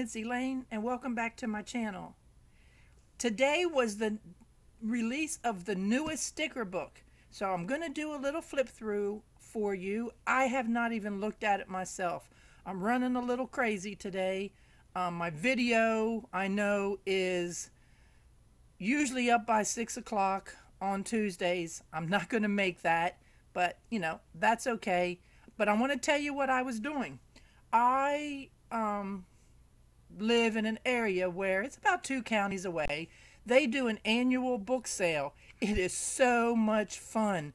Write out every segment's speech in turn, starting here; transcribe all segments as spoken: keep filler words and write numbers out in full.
it's Elaine, and welcome back to my channel. Today was the release of the newest sticker book, so I'm going to do a little flip through for you. I have not even looked at it myself. I'm running a little crazy today. Um, my video, I know, is usually up by six o'clock on Tuesdays. I'm not going to make that, but, you know, that's okay. But I want to tell you what I was doing. I um, live in an area where it's about two counties away. They do an annual book sale. It is so much fun.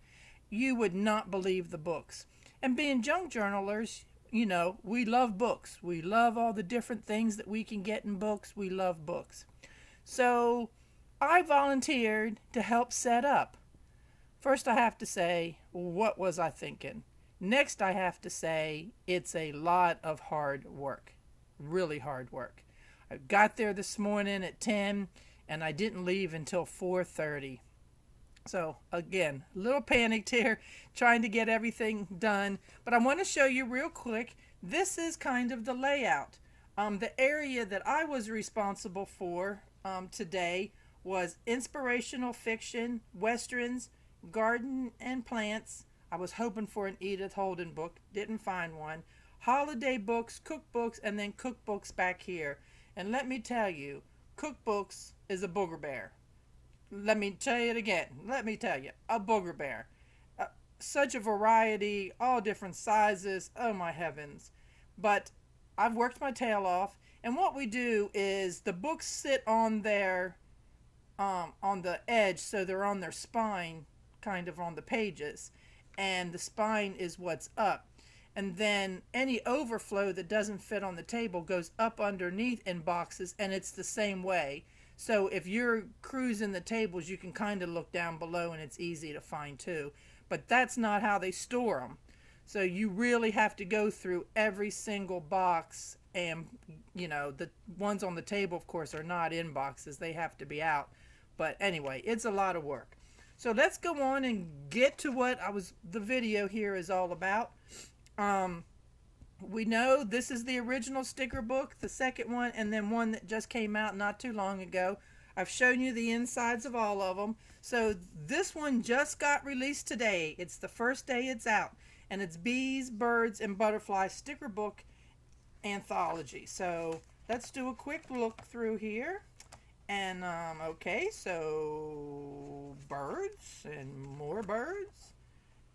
You would not believe the books. And being junk journalers, you know, we love books. We love all the different things that we can get in books. We love books. So I volunteered to help set up. First, I have to say, what was I thinking? Next, I have to say, it's a lot of hard work. Really hard work. I got there this morning at ten, and I didn't leave until four thirty. So again, a little panicked here, trying to get everything done. But I want to show you real quick, this is kind of the layout. Um, the area that I was responsible for um, today was inspirational fiction, westerns, garden and plants. I was hoping for an Edith Holden book, didn't find one. Holiday books, cookbooks, and then cookbooks back here. And let me tell you, cookbooks is a booger bear. Let me tell you it again. Let me tell you, a booger bear. Uh, such a variety, all different sizes. Oh my heavens. But I've worked my tail off. And what we do is the books sit on their, um, on the edge, so they're on their spine, kind of on the pages. And the spine is what's up. And then any overflow that doesn't fit on the table goes up underneath in boxes, and it's the same way. So if you're cruising the tables, you can kind of look down below and it's easy to find too. But that's not how they store them. So you really have to go through every single box, and, you know, the ones on the table, of course, are not in boxes. They have to be out. But anyway, it's a lot of work. So let's go on and get to what I was, the video here is all about. Um, we know this is the original sticker book, the second one, and then one that just came out not too long ago. I've shown you the insides of all of them. So this one just got released today. It's the first day it's out, and it's Bees, Birds, and Butterfly sticker book anthology. So let's do a quick look through here. And um, okay, so birds and more birds.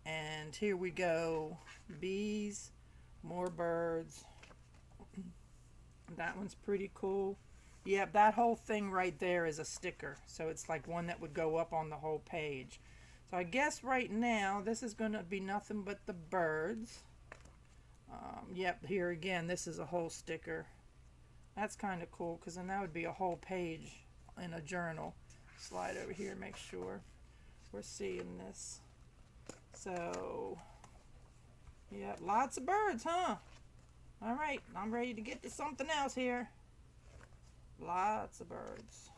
And here we go, bees, more birds. That one's pretty cool. Yeah, that whole thing right there is a sticker. So it's like one that would go up on the whole page. So I guess right now this is going to be nothing but the birds. Um, yep, here again, this is a whole sticker. That's kind of cool, because then that would be a whole page in a journal. Slide over here, make sure we're seeing this. So, yeah, lots of birds, huh? All right, I'm ready to get to something else here. Lots of birds.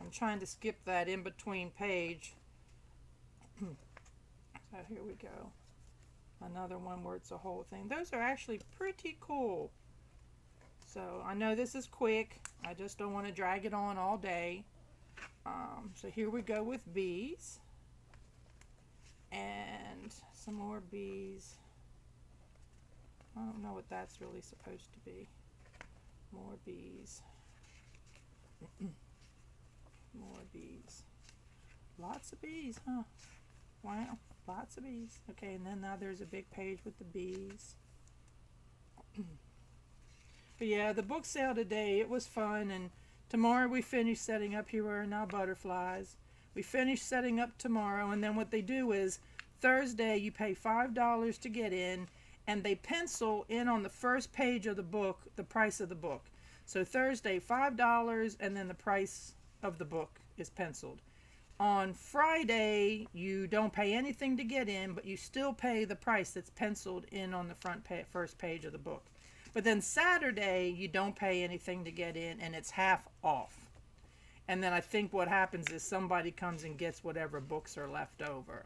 I'm trying to skip that in between page. So here we go. Another one where it's a whole thing. Those are actually pretty cool. So I know this is quick. I just don't want to drag it on all day. Um, so here we go with bees. And some more bees. I don't know what that's really supposed to be. More bees. More bees. Lots of bees, huh? Wow, lots of bees. Okay, and then now there's a big page with the bees. But yeah, the book sale today, it was fun. And tomorrow we finish setting up. Here are now butterflies. We finish setting up tomorrow, and then what they do is Thursday you pay five dollars to get in, and they pencil in on the first page of the book the price of the book. So Thursday, five dollars, and then the price of the book is penciled. On Friday, you don't pay anything to get in, but you still pay the price that's penciled in on the front pa first page of the book. But then Saturday, you don't pay anything to get in, and it's half off. And then I think what happens is somebody comes and gets whatever books are left over.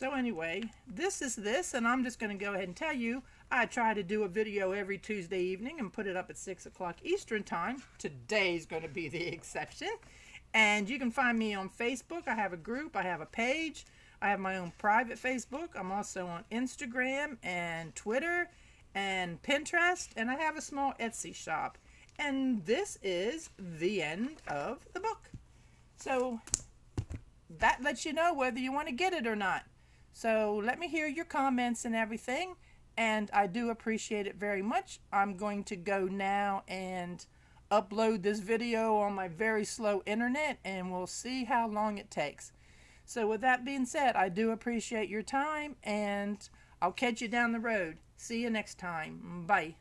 So anyway, this is this, and I'm just going to go ahead and tell you, I try to do a video every Tuesday evening and put it up at six o'clock Eastern Time. Today's going to be the exception. And you can find me on Facebook. I have a group. I have a page. I have my own private Facebook. I'm also on Instagram and Twitter and Pinterest. And I have a small Etsy shop. And this is the end of the book. So that lets you know whether you want to get it or not. So let me hear your comments and everything. And I do appreciate it very much. I'm going to go now and upload this video on my very slow internet, and we'll see how long it takes. So with that being said, I do appreciate your time, and I'll catch you down the road. See you next time. Bye.